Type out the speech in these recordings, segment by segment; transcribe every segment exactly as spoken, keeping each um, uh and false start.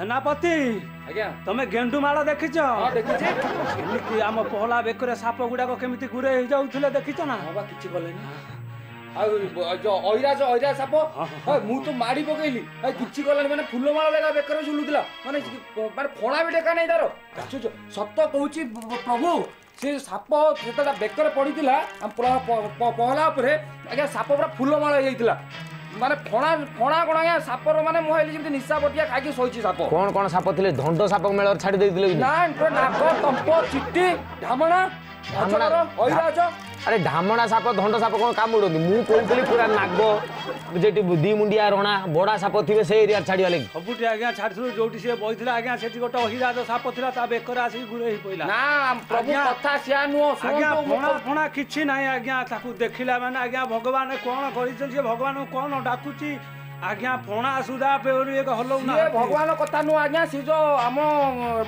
सेनापति आज्ञा तमे गेंडू माला देखिछ? हां देखिछे। एमिति हम पहला बेकरे साप गुडा को केमिति गुरे हो जाउथले देखिछ ना? बाबा किछि बोले ना। आ जो ओइराज ओइरा साप मु तो मारी पकेली किछि गलन माने फुल माला लगा बेकरे झुलुतला माने माने फोड़ा भी टेका नै तारो सत्य कहूची प्रभु से साप जेतडा बेकरे पड़ीतिला हम पहला ऊपर आज्ञा साप पूरा फुल माला जाईतिला माने फणा फणा कोन आया सापर माने मोहली जेमति निशा बटिया खाकी सोइची साप कोन कोन साप थिले धंड साप मेलर छाडी देइ दिले ना तो नाक तंप चिट्टी ढामणा ढामणा ओइराज अरे ढामणा साप धंड साप कोन काम उडोनी मु कोइतली पूरा नागो जेटी बुद्धि मुंडिया रणा बडा साप थिबे से एरिया छाडी वाले सबुटी आज्ञा छाडथु जोटी से बइथिला आज्ञा सेठी गोटा ओइराज साप थिला ता बेकर आसी घुरे हि पइला ना प्रभु कथा सिया नो आज्ञा फणा फणा किछि नाही आज्ञा ताकू देखिला माने आज्ञा भगवान कोन करिसन से भगवान कोन डाकुची आज्ञा फणा सुदा पेरु एक हलौ ना ये भगवान कथा नो आज्ञा से जो हम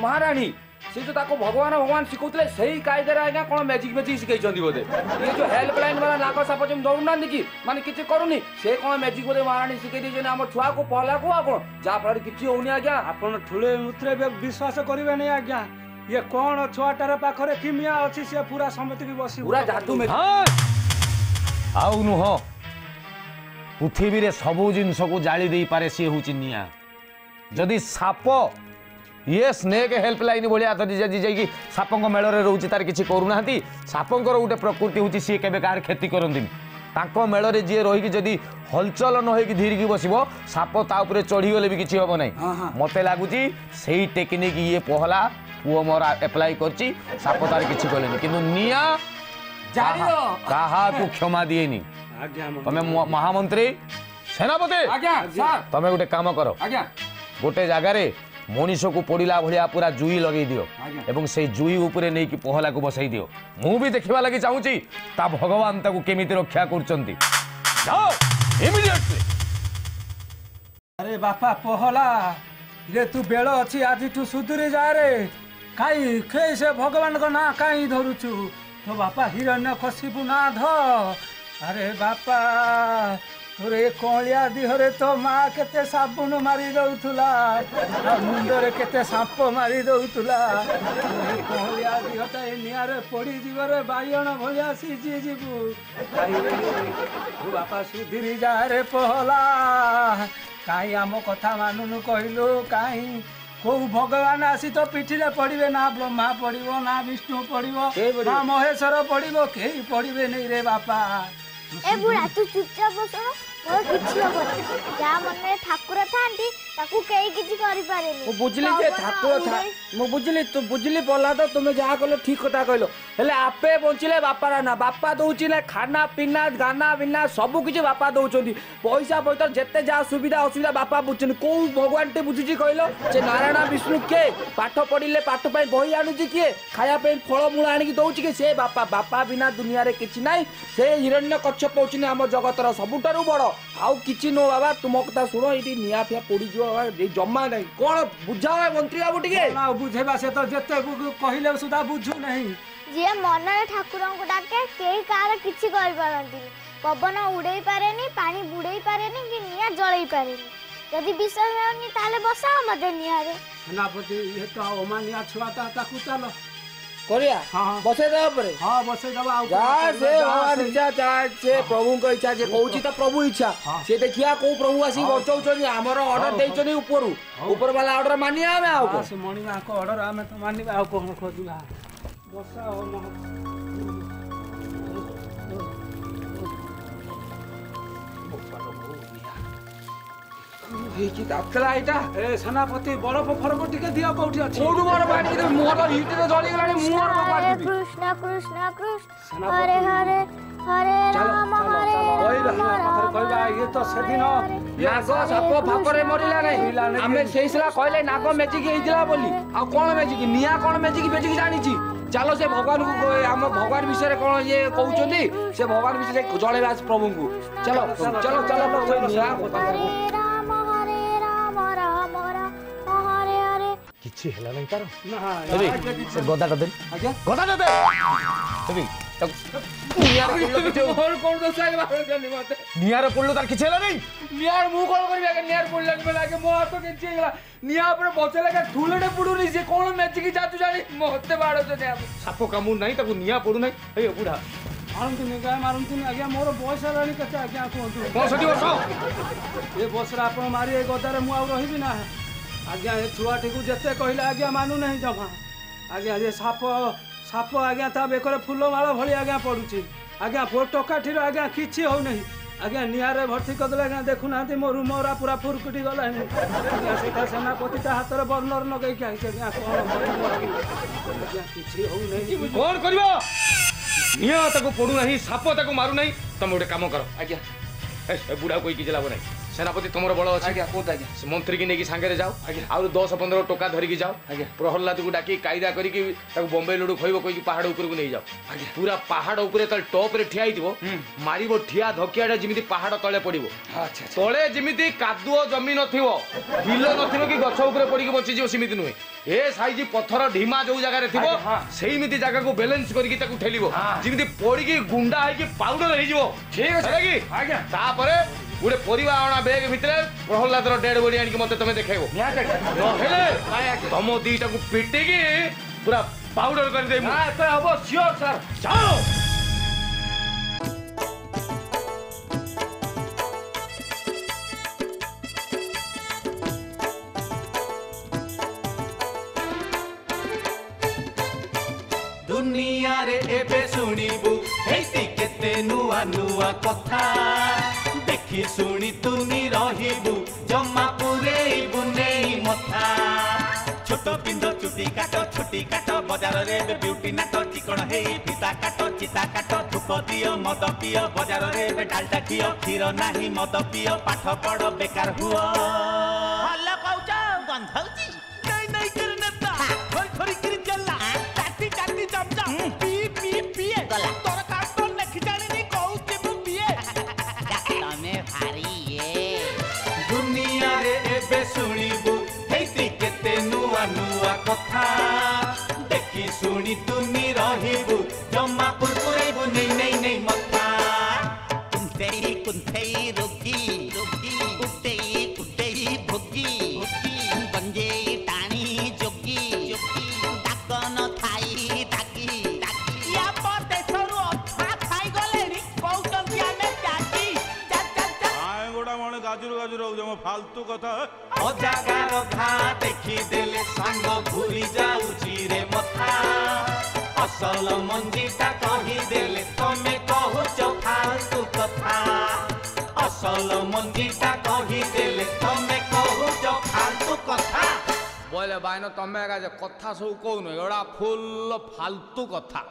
महारानी से जो ताको भगवान भगवान सिखौतले सही कायदे रे आज्ञा कोन मैजिक मैजिक सिखै छथि बोदे ये जो हेल्पलाइन वाला नाको साप जम दौना नकी माने किछि करूनी से कोन मैजिक बोदे महारानी सिखै दि जने हम छुआ को पहला को आपण जा पर किछि होनी आज्ञा आपण ठुले मुत्रे विश्वास करिवे नै आज्ञा ये कोन छुआटार पाखरे किमिया अछि से पूरा समिति की बसी पूरा जादू में हां आउ न हो पृथ्वी रे सब जिंस को जाली देई पारे से होछि निया जदी साप ये स्नेक हेल्पलाइन भलिया तो जे जे कि सापंग मेल रे रहउछि तार किछि करू नाहंती सापंग रो उटे प्रकृति होछि से केबे कार खेती करंदिन ताको मेल रे जे रहि कि जदी हलचल न होय कि धीर कि बसिबो साप ता ऊपर चढ़ी गेले भी किछि होबो नै मते लागुछि सेही टेक्निक ये पहला पुओ मोरा अप्लाई करछि साप तार किछि कलेनी किंतु निया जारी रो कहा तू क्षमा दिएनी आज्ञा तमे महामंत्री सेनापति आज्ञा सर तमे उटे काम करो आज्ञा गोटे जागा रे मनीष को पड़िला भलिया पूरा जुई लगे दियो एवं से जुई ऊपर नहीं कि पहला को बसई दियो मु भी देखिबा लागि चाहूची ता भगवान ताको केमिति रक्षा करचंती जाओ इमीडिएटली अरे बापा पहला रे तू बेलो अछि आज तू सुधुरी जा रे काई के से भगवान को ना काई धरुछु तो बापा हिरण्यकशिपु ना धर अरे बापा रे कोलिया दिहरे तो माँ केते साबुन मारी दउथुला मुंडरे केते सांप मारी दउथुला कोलिया दिहटा ए नियारे पड़ी जीवरे बायण भलिया सिजी जीबु बापा सुधीरी जा रे पहला काई आम कथा मानुनु कहिलु काई को भगवान आसी तो पिठिले पड़ीबे ना ब्रह्मा पड़ीबो ना विष्णु पड़ीबो ना महेश्वर पड़ीबो केही पड़ीबे नै रे बापा ए बुढ़ा तू चुपचाप बसो मोर किछि होबो जा मने ठाकुर थांती ताकू केई किछि करि पारे ओ बुझली जे ठाकुर था मो बुझली तू बुझली बोला तो तुमे जा कहलो ठीक कथा कहलो हेले आपे बंचिले बापा रा ना बापा दउची ना खाना पीना गाना बिना सब किछि बापा दउचोदी पैसा पैतर जत्ते जा सुविधा असुविधा बापा बुझन को भगवान ते बुझुची कहलो जे नारायण विष्णु के पाठ पढिले पाठ पई बही आनुची के खाया पे फल मूल आनि कि दउची के से बापा बापा बिना दुनिया रे किछि नाही से हिरण्य कच्छ पहुचिने हम जगत रा सबुटारु बडो आउ किछि नो बाबा तुम कथा सुनो इटी निया फिया पड़ी जो जम्मा नहीं कोन बुझावे मंत्री बाबू टिके ना बुझेबा से तो जत्ते कहिले सुदा बुझु नहीं जे मन ठाकुरन को डाके केई कार किछि कर पारंती पवन उड़ेई पारेनी पानी बुड़ेई पारेनी कि निया जळेई पारेनी यदि विश्वास नहीं ताले बसा मदे निया रे सेनापति ये तो ओमानिया छुआता ता कुचालो कोरिया हां बसे दवा परे हां बसे दवा आ से भगवान इच्छा चाहे से प्रभु को इच्छा जे कहूची त प्रभु इच्छा से देखिया को प्रभु आसी बचौ छनि हमर ऑर्डर दै छनि ऊपर ऊपर वाला ऑर्डर मानिया हम आ को से मणिमा को ऑर्डर हम त मानिबा आ को खोजुला बसा हो न ये की दाखला एटा ए सेनापति बरफ फरफ टिके दिया कोठी अछि कोडु बर पानी के मोर हिट रे जली गलानी मोर पानी कृष्ण कृष्ण कृष्ण हरे हरे हरे राम हरे ओइ रहला पाखर कहबा ये तो सेदिन नाग साप फापरे मरिला नै हमें सेइसला कहले नाग मैजिक हेइदिला बोली आ कोन मैजिक निया कोन मैजिक बेजिक जानि छी चलो से भगवान को हम भगवान विषय रे कोन ये कहउचोदी से भगवान विषय रे जळेला प्रभु को चलो चलो चलो निया को किछि हेला नै तारो ना गोदाटा दे आज्ञा गोदाटा दे तबी मारी गदार मुझे ना आज्ञा छुआटी को जिते कहले आज्ञा मानु ना जमा आज्ञा साप साप आज्ञा ता बेकर फुलमाला भली आज्ञा पड़ुची आज्ञा भो टकाठी आज्ञा किसी हो नहीं आज्ञा निहारे भर्ती करदे आज्ञा देखुना मो रूम पूरा फुरकुटी गला सीधा सेनापति हाथ में बर्णर लगे कौन करा साप ताक मारू ना तुम गोटे कम कर आज्ञा बुढ़ा कोई किसी लाभ ना सेनापति तुम बल अच्छे कौन आज मंत्री की नहीं सांगे जाओ आज दस पंद्रह टोका धरिकी जाओ प्रहलाद को डाकी कायदा करके बम्बई लड़ू खोब कही पहाड़ उपरको नहीं जाओ पूरा पहाड़ उपर टप ठिया मार ठिया धकिया जमी पहाड़ तले पड़ तले जमी कादुओ जमी नो बिल न कि गछ उपर पड़ी बचीज सेमि नुहे ए साइज पथर ढीमा जो जगार थी सेमती जगह को बैलेंस करके ठेल जमी पड़ी गुंडा पाउडर होपर गोटे परिवा अणा बेग भितर प्रहलाद डेढ़ बड़ी आनिक मत तुम देख तुम दीटा को पिटिकी पूरा पाउडर कर दे हम सियोर सर जाओ दुनिया रे एबे सुनिबु हेती केते नुआ नुआ कथा देखी सुनी तुनी रहीबु जम्मा पुरेइबु नेई मथा छोट पिंड चुटी काट छुटी काट बजार रे ब्यूटी नाट चिकण हेई फीता काट चिता काट धूप दियो मद पियो बजार रे डालटा खियो खीर नाही मद पियो पाठ पढ़ बेकार हुओ हल्ला पाउच गंधौची नै नै करना ता खर खर कर जल्ला टाटी टाटी जम जम पी पी पी गला तोर काट नखि जाने नी कहू के मु पिए तमे भारी ये दुनिया रे एबे सुनिबु हेती केते नुआ नुआ कथा देखि सुनी तुनी रहिबु जम्मा पुरपुरैबु नै नै नै मथा कुंथेई कुंथेई रोगी रोगी कुंथेई कुंथेई भोगी भोगी बंजेई टाणी जोगी जोगी डाकन थाई डाकी डाकी या पते सरू अथा खाई गलेनी कहउतंती आमे डाकी जा जा जा आय गोडा मण गाजुर गाजुर हो जम फालतू कथा ओ जागार खा देखि देले संग घुरी जाउची रे मथा असल मंजीटा कहि देले तमे कहू फालतू कथा असल मंजीटा कहि देले तमे कहू फालतू कथा बोले बायनो तमे कथा सब कहू न एड़ा फुल फालतू कथा।